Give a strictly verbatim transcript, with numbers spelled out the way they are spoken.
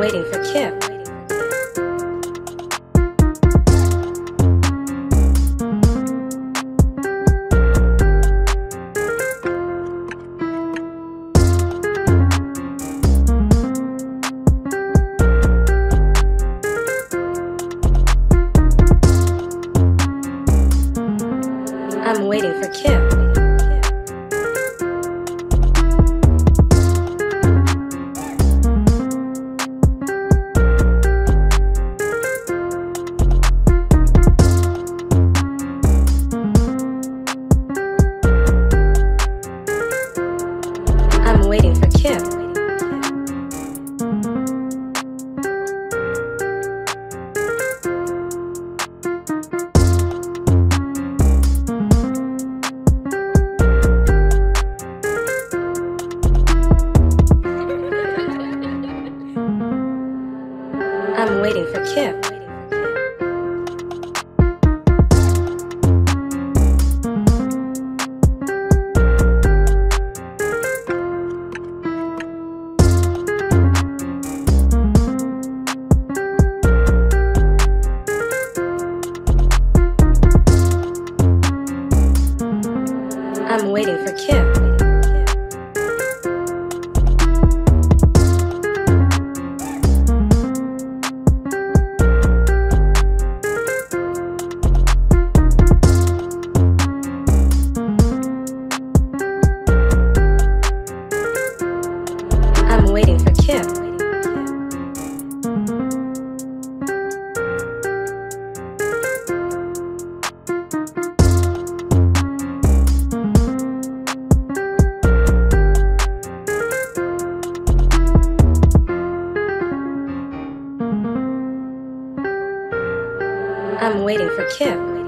waiting for K I P. I'm waiting for K I P. I'm waiting for K I P. I'm waiting for K I P. I'm waiting for K I P. I'm waiting for K I P. I'm waiting for K I P.